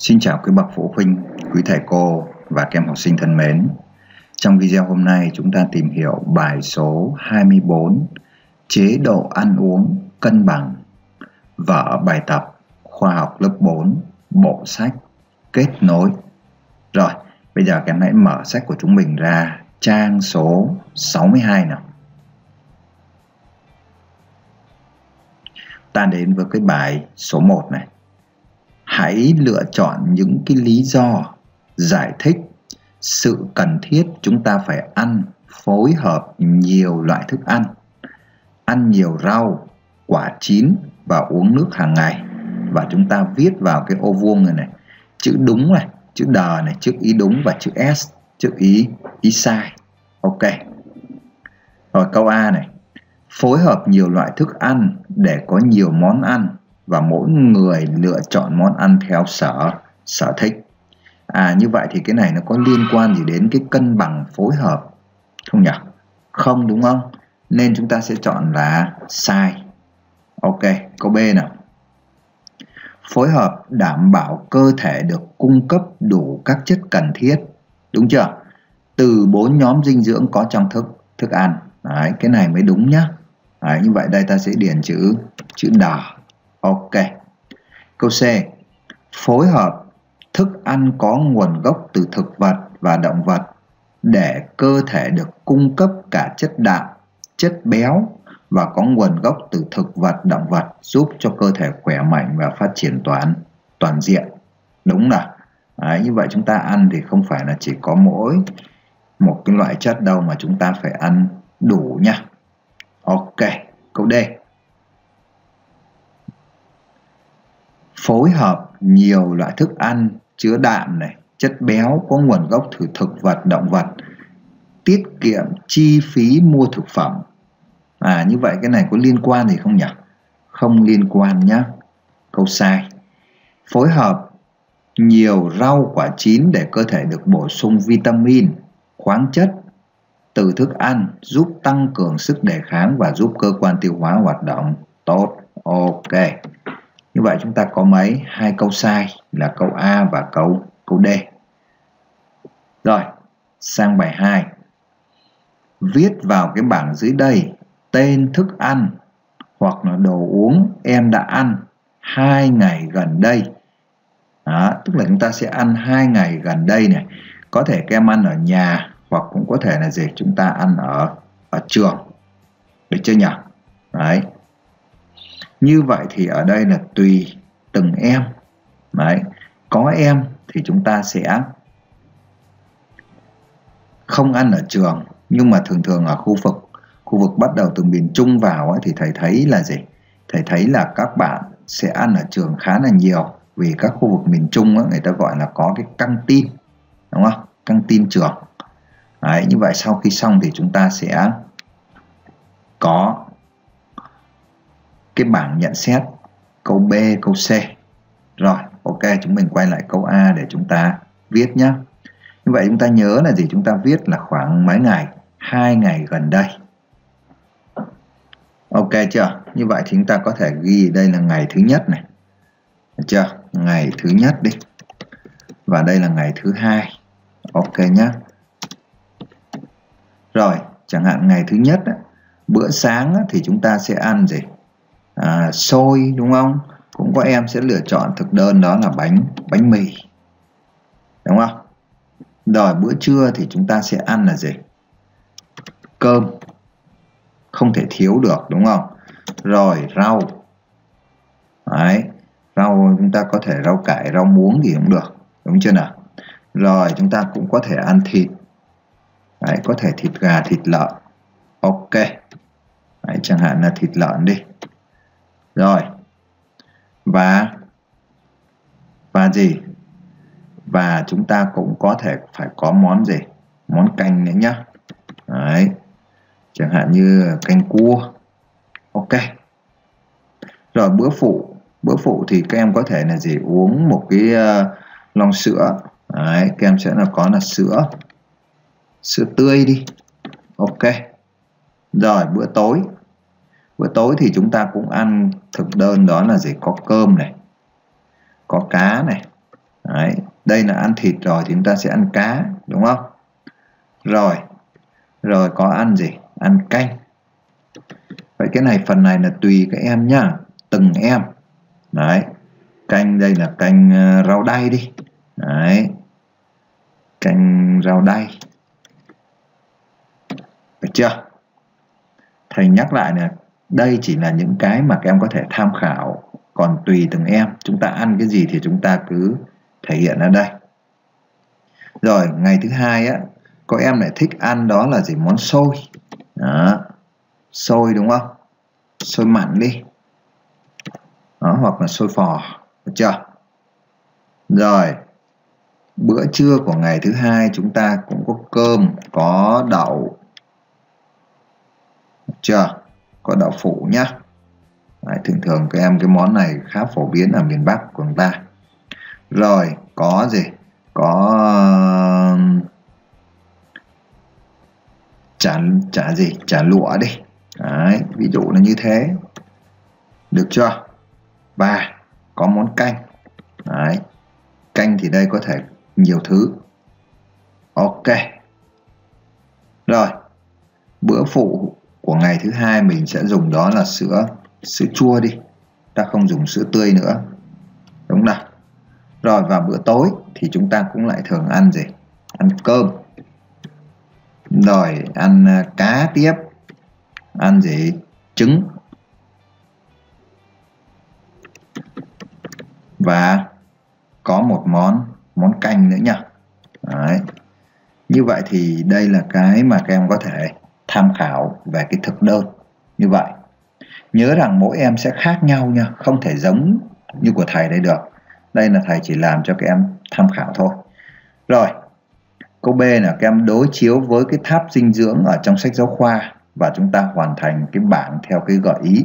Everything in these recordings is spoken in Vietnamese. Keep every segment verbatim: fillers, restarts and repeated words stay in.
Xin chào quý bậc phụ huynh, quý thầy cô và các em học sinh thân mến. Trong video hôm nay chúng ta tìm hiểu bài số hai mươi bốn chế độ ăn uống cân bằng, vở bài tập khoa học lớp bốn bộ sách kết nối. Rồi, bây giờ các em hãy mở sách của chúng mình ra trang số sáu mươi hai nào. Ta đến với cái bài số một này. Hãy lựa chọn những cái lý do giải thích sự cần thiết chúng ta phải ăn phối hợp nhiều loại thức ăn, ăn nhiều rau, quả chín và uống nước hàng ngày. Và chúng ta viết vào cái ô vuông này này, chữ đúng này, chữ đờ này, chữ ý đúng và chữ S, chữ ý, ý sai. Ok. Rồi câu A này, phối hợp nhiều loại thức ăn để có nhiều món ăn và mỗi người lựa chọn món ăn theo sở, sở thích. À, như vậy thì cái này nó có liên quan gì đến cái cân bằng phối hợp không nhỉ? Không đúng không? Nên chúng ta sẽ chọn là sai. Ok, câu B nào. Phối hợp đảm bảo cơ thể được cung cấp đủ các chất cần thiết. Đúng chưa? Từ bốn nhóm dinh dưỡng có trong thức thức ăn. Đấy, cái này mới đúng nhá. Đấy, như vậy đây ta sẽ điền chữ chữ đỏ. Ok. Câu C. Phối hợp thức ăn có nguồn gốc từ thực vật và động vật để cơ thể được cung cấp cả chất đạm, chất béo và có nguồn gốc từ thực vật, động vật giúp cho cơ thể khỏe mạnh và phát triển toàn toàn diện. Đúng là. Đấy, như vậy chúng ta ăn thì không phải là chỉ có mỗi một cái loại chất đâu mà chúng ta phải ăn đủ nha. Ok, câu D. Phối hợp nhiều loại thức ăn chứa đạm này, chất béo có nguồn gốc từ thực vật, động vật, tiết kiệm chi phí mua thực phẩm. À, như vậy cái này có liên quan gì không nhỉ? Không liên quan nhá. Câu sai. Phối hợp nhiều rau quả chín để cơ thể được bổ sung vitamin, khoáng chất từ thức ăn giúp tăng cường sức đề kháng và giúp cơ quan tiêu hóa hoạt động tốt. Ok. Như vậy chúng ta có mấy? Hai câu sai là câu A và câu câu D. Rồi, sang bài hai. Viết vào cái bảng dưới đây tên thức ăn hoặc là đồ uống em đã ăn hai ngày gần đây. Đó, tức là chúng ta sẽ ăn hai ngày gần đây này. Có thể các em ăn ở nhà hoặc cũng có thể là gì? Chúng ta ăn ở ở trường. Được chưa nhỉ? Đấy. Như vậy thì ở đây là tùy từng em. Đấy. Có em thì chúng ta sẽ không ăn ở trường. Nhưng mà thường thường ở khu vực Khu vực bắt đầu từ miền Trung vào ấy, thì thầy thấy là gì? Thầy thấy là các bạn sẽ ăn ở trường khá là nhiều. Vì các khu vực miền Trung ấy, người ta gọi là có cái căng tin. Đúng không? Căng tin trường. Đấy. Như vậy sau khi xong thì chúng ta sẽ có cái bảng nhận xét câu B, câu C. Rồi, ok, chúng mình quay lại câu A để chúng ta viết nhé. Như vậy chúng ta nhớ là gì? Chúng ta viết là khoảng mấy ngày? Hai ngày gần đây. Ok chưa? Như vậy thì chúng ta có thể ghi đây là ngày thứ nhất này. Được chưa? Ngày thứ nhất đi. Và đây là ngày thứ hai. Ok nhá. Rồi, chẳng hạn ngày thứ nhất, bữa sáng thì chúng ta sẽ ăn gì? À, xôi đúng không? Cũng có em sẽ lựa chọn thực đơn đó là bánh bánh mì. Đúng không? Rồi bữa trưa thì chúng ta sẽ ăn là gì? Cơm. Không thể thiếu được đúng không? Rồi rau. Đấy, rau chúng ta có thể rau cải, rau muống gì cũng được. Đúng chưa nào? Rồi chúng ta cũng có thể ăn thịt. Đấy, có thể thịt gà, thịt lợn. Ok. Đấy, chẳng hạn là thịt lợn đi. Rồi. Và và gì? Và chúng ta cũng có thể phải có món gì? Món canh nữa nhá. Đấy. Chẳng hạn như canh cua. Ok. Rồi bữa phụ, bữa phụ thì các em có thể là gì? Uống một cái uh, lon sữa. Đấy, các em sẽ là có là sữa. Sữa tươi đi. Ok. Rồi bữa tối. Bữa tối thì chúng ta cũng ăn thực đơn đó là gì? Có cơm này, có cá này, Đấy, đây là ăn thịt rồi thì chúng ta sẽ ăn cá, đúng không? Rồi, rồi có ăn gì? Ăn canh. Vậy cái này phần này là tùy các em nhá, từng em. Đấy, canh đây là canh rau đay đi. Đấy, canh rau đay. Được chưa? Thầy nhắc lại là đây chỉ là những cái mà các em có thể tham khảo. Còn tùy từng em, chúng ta ăn cái gì thì chúng ta cứ thể hiện ở đây. Rồi, ngày thứ hai á, có em lại thích ăn đó là gì? Món xôi. Đó, xôi đúng không? Xôi mặn đi. Đó, hoặc là xôi phò. Được chưa? Rồi, bữa trưa của ngày thứ hai chúng ta cũng có cơm, có đậu. Được chưa? Có đậu phụ nhá. Đấy, thường thường các em cái món này khá phổ biến ở miền Bắc của chúng ta. Rồi, có gì? Có chả, chả gì? Chả lụa đi. Đấy, ví dụ là như thế. Được chưa? Và có món canh. Đấy, canh thì đây có thể nhiều thứ. Ok. Rồi, bữa phụ của ngày thứ hai mình sẽ dùng đó là sữa sữa chua đi, ta không dùng sữa tươi nữa, đúng không? Rồi, và bữa tối thì chúng ta cũng lại thường ăn gì? Ăn cơm, rồi ăn cá tiếp, ăn gì? Trứng và có một món món canh nữa nhỉ. Đấy. Như vậy thì đây là cái mà các em có thể tham khảo về cái thực đơn như vậy. Nhớ rằng mỗi em sẽ khác nhau nha, không thể giống như của thầy đây được. Đây là thầy chỉ làm cho các em tham khảo thôi. Rồi, câu B là các em đối chiếu với cái tháp dinh dưỡng ở trong sách giáo khoa và chúng ta hoàn thành cái bảng theo cái gợi ý.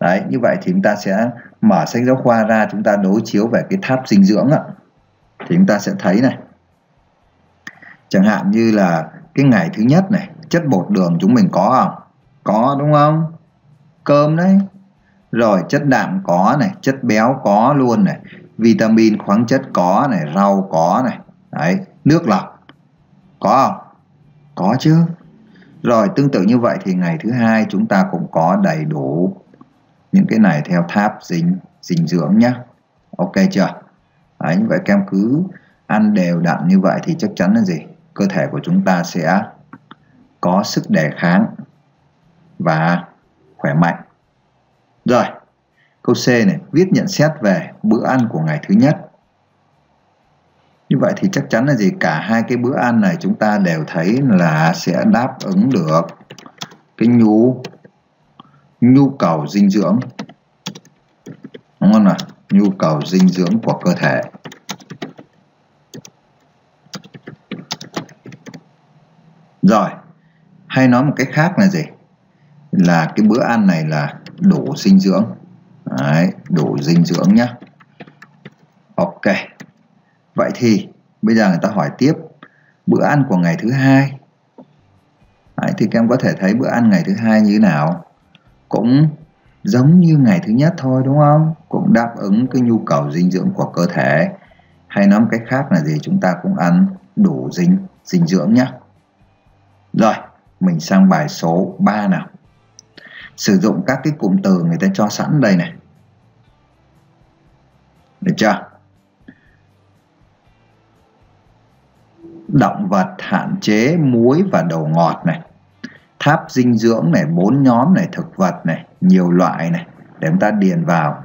Đấy, như vậy thì chúng ta sẽ mở sách giáo khoa ra, chúng ta đối chiếu về cái tháp dinh dưỡng ạ. Thì chúng ta sẽ thấy này. Chẳng hạn như là cái ngày thứ nhất này, chất bột đường chúng mình có không? Có đúng không? Cơm đấy. Rồi chất đạm có này, chất béo có luôn này, vitamin khoáng chất có này, rau có này. Đấy, nước lọc có không? Có chứ. Rồi tương tự như vậy thì ngày thứ hai chúng ta cũng có đầy đủ những cái này theo tháp dinh dinh dưỡng nhá. Ok chưa? Đấy, vậy các em cứ ăn đều đặn như vậy thì chắc chắn là gì? Cơ thể của chúng ta sẽ có sức đề kháng và khỏe mạnh. Rồi, câu C này, viết nhận xét về bữa ăn của ngày thứ nhất. Như vậy thì chắc chắn là gì? Cả hai cái bữa ăn này chúng ta đều thấy là sẽ đáp ứng được cái nhu nhu cầu dinh dưỡng. Đúng không nào? Nhu cầu dinh dưỡng của cơ thể. Rồi, hay nói một cách khác là gì? Là cái bữa ăn này là đủ dinh dưỡng. Đấy, đủ dinh dưỡng nhá. Ok. Vậy thì bây giờ người ta hỏi tiếp bữa ăn của ngày thứ hai. Đấy, thì các em có thể thấy bữa ăn ngày thứ hai như thế nào? Cũng giống như ngày thứ nhất thôi, đúng không? Cũng đáp ứng cái nhu cầu dinh dưỡng của cơ thể. Hay nói một cách khác là gì? Chúng ta cũng ăn đủ dinh dinh dưỡng nhá. Rồi, mình sang bài số ba nào. Sử dụng các cái cụm từ người ta cho sẵn đây này. Được chưa? Động vật hạn chế muối và đồ ngọt này. Tháp dinh dưỡng này, bốn nhóm này, thực vật này, nhiều loại này. Để chúng ta điền vào.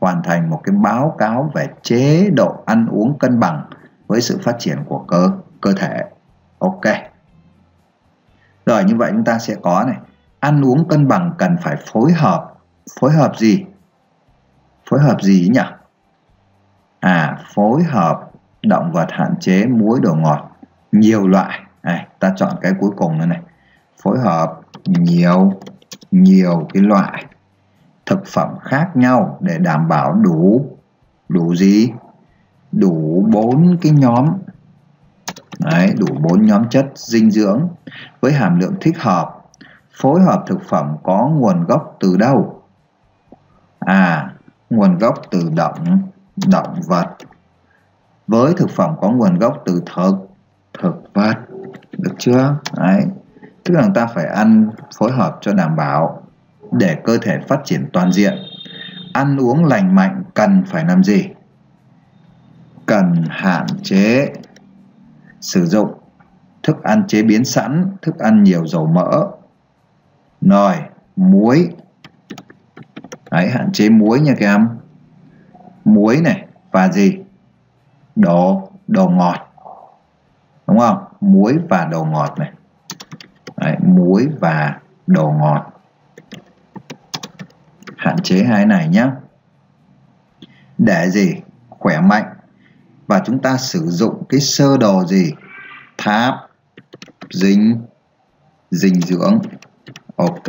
Hoàn thành một cái báo cáo về chế độ ăn uống cân bằng với sự phát triển của cơ, cơ thể. Ok. Rồi như vậy chúng ta sẽ có này. Ăn uống cân bằng cần phải phối hợp. Phối hợp gì? Phối hợp gì nhỉ? À, phối hợp động vật hạn chế, muối, đồ ngọt, nhiều loại. Này, ta chọn cái cuối cùng nữa này. Phối hợp nhiều, nhiều cái loại thực phẩm khác nhau để đảm bảo đủ, đủ gì? Đủ bốn cái nhóm. Đấy, đủ bốn nhóm chất dinh dưỡng với hàm lượng thích hợp. Phối hợp thực phẩm có nguồn gốc từ đâu? À, nguồn gốc từ động động vật với thực phẩm có nguồn gốc từ thực thực vật, được chưa? Đấy, tức là ta phải ăn phối hợp cho đảm bảo để cơ thể phát triển toàn diện. Ăn uống lành mạnh cần phải làm gì? Cần hạn chế sử dụng thức ăn chế biến sẵn, thức ăn nhiều dầu mỡ, nồi, muối. Đấy, hạn chế muối nha các em. Muối này và gì? Đồ, đồ ngọt, đúng không? Muối và đồ ngọt này. Đấy, muối và đồ ngọt, hạn chế hai này nhé, để gì? Khỏe mạnh. Và chúng ta sử dụng cái sơ đồ gì? Tháp dinh dinh dưỡng. Ok,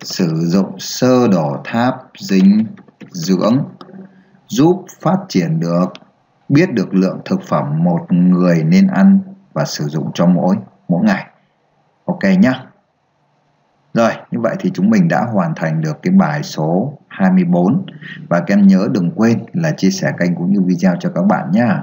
sử dụng sơ đồ tháp dinh dưỡng giúp phát triển được, biết được lượng thực phẩm một người nên ăn và sử dụng cho mỗi mỗi ngày. Ok nhá. Rồi, như vậy thì chúng mình đã hoàn thành được cái bài số hai mươi bốn. Và các em nhớ đừng quên là chia sẻ kênh cũng như video cho các bạn nhá.